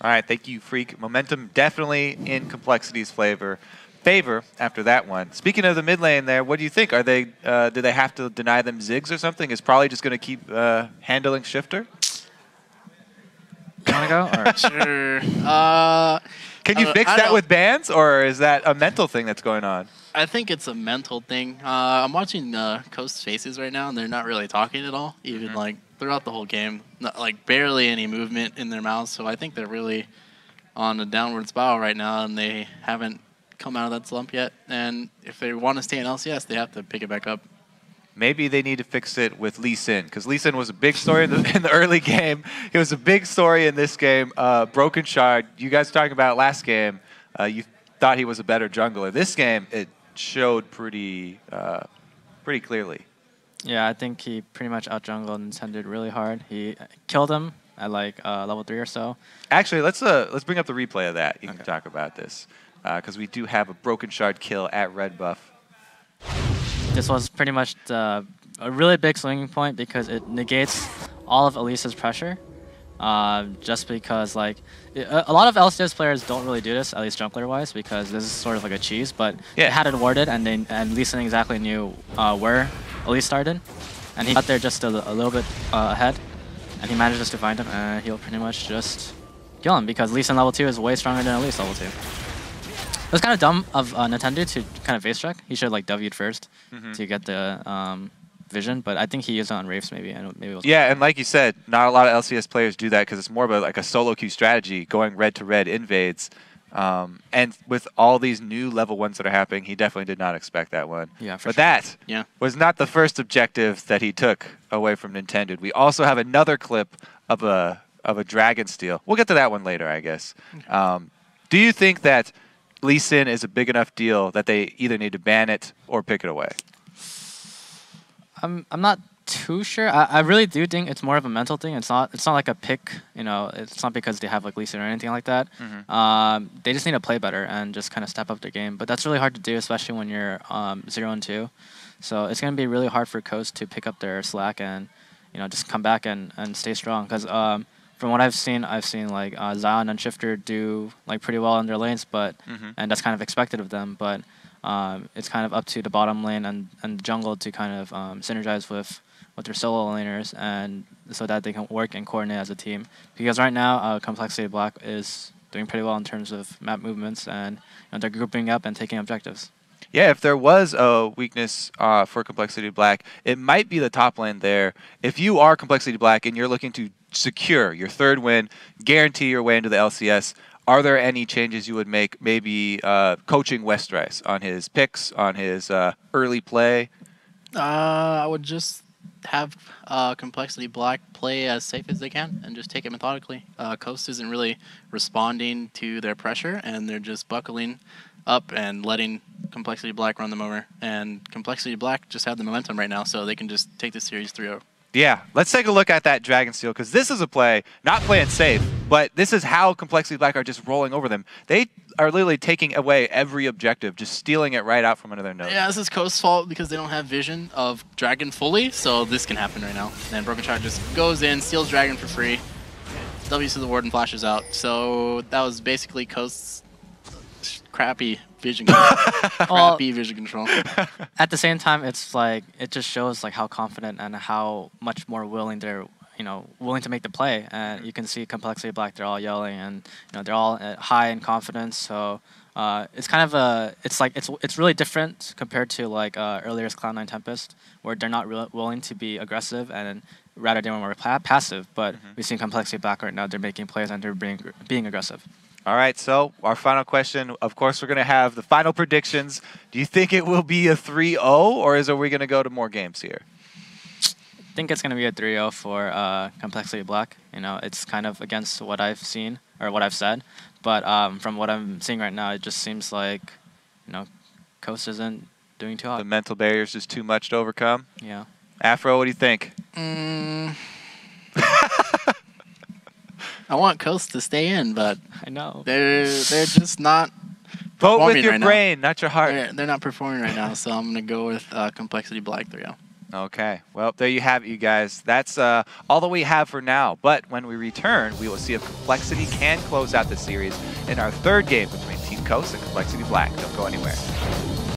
All right, thank you, Freak. Momentum definitely in Complexity's favor after that one. Speaking of the mid lane there, what do you think? Are they, do they have to deny them Ziggs or something? It's probably just going to keep handling Shifter. Want to go? Or? Sure. Can you fix that with bans, or is that a mental thing that's going on? I think it's a mental thing. I'm watching Coast's faces right now, and they're not really talking at all, even like throughout the whole game. Not, like, barely any movement in their mouths, so I think they're really on a downward spiral right now, and they haven't come out of that slump yet. And if they want to stay in LCS, they have to pick it back up. Maybe they need to fix it with Lee Sin, because Lee Sin was a big story in the early game. He was a big story in this game. Broken Shard, you guys talking about last game, you thought he was a better jungler. This game, it showed pretty clearly. Yeah, I think he pretty much out-jungled and tended really hard. He killed him at like level 3 or so. Actually, let's bring up the replay of that. You can talk about this, because we do have a Broken Shard kill at Red Buff. This was pretty much a really big swinging point because it negates all of Elise's pressure. Just because, like, a lot of LCS players don't really do this, at least jungler-wise, because this is sort of like a cheese. But they had it warded, and Lee Sin exactly knew where Elise started, and he got there just a little bit ahead, and he managed just to find him, and he'll pretty much just kill him because Lee Sin level 2 is way stronger than Elise level 2. It was kind of dumb of Nintendo to kind of face check. He should have like W'd first to get the vision, but I think he used it on Wraiths maybe. Yeah, and like you said, not a lot of LCS players do that because it's more of a, like a solo queue strategy, going red to red invades. And with all these new level 1s that are happening, he definitely did not expect that one. Yeah, but that was not the first objective that he took away from Nintendo. We also have another clip of a Dragonsteel. We'll get to that one later, I guess. Do you think that Lee Sin is a big enough deal that they either need to ban it or pick it away? I'm not too sure. I really do think it's more of a mental thing. It's not like a pick, you know, it's not because they have like Lee Sin or anything like that. They just need to play better and just kind of step up their game. But that's really hard to do, especially when you're 0-2. So it's going to be really hard for Coast to pick up their slack and, you know, just come back and stay strong. Because from what I've seen like Zion and Shifter do like pretty well in their lanes, but and that's kind of expected of them. But it's kind of up to the bottom lane and the jungle to kind of synergize with their solo laners, and so that they can work and coordinate as a team. Because right now, Complexity Black is doing pretty well in terms of map movements, and you know, they're grouping up and taking objectives. Yeah, if there was a weakness for Complexity Black, it might be the top lane there. If you are Complexity Black and you're looking to secure your 3rd win, guarantee your way into the LCS, are there any changes you would make? Maybe coaching Westrice on his picks, on his early play? I would just have Complexity Black play as safe as they can and just take it methodically. Coast isn't really responding to their pressure, and they're just buckling up and letting Complexity Black run them over. And Complexity Black just have the momentum right now, so they can just take this series 3-0. Yeah, let's take a look at that Dragonsteel, because this is a play, not playing safe, but this is how Complexity Black are just rolling over them. They are literally taking away every objective, just stealing it right out from under their nose. Yeah, this is Coast's fault because they don't have vision of Dragon fully, so this can happen right now. And Broken Shard just goes in, steals Dragon for free, W's to the ward and flashes out. So that was basically Coast's crappy vision control. At the same time, it's like it just shows like how confident and how much more willing they're, you know, willing to make the play. And you can see Complexity Black, they're all yelling and, you know, they're all high in confidence. So it's kind of a, it's really different compared to like earlier's Cloud9 Tempest, where they're not willing to be aggressive and rather they were more passive. But we've seen Complexity Black right now, they're making plays and they're being aggressive. All right, so our final question, of course, we're going to have the final predictions. Do you think it will be a 3-0, or are we going to go to more games here? I think it's going to be a 3-0 for Complexity Black. You know, it's kind of against what I've seen, or what I've said. But from what I'm seeing right now, it just seems like, you know, Coast isn't doing too hot. The mental barrier is just too much to overcome? Yeah. Afro, what do you think? I want Coast to stay in, but I know they're just not performing right now. Vote with your brain, not your heart. They're not performing right now, so I'm gonna go with Complexity Black 3-0. Okay, well, there you have it, you guys. That's all that we have for now. But when we return, we will see if Complexity can close out the series in our third game between Team Coast and Complexity Black. Don't go anywhere.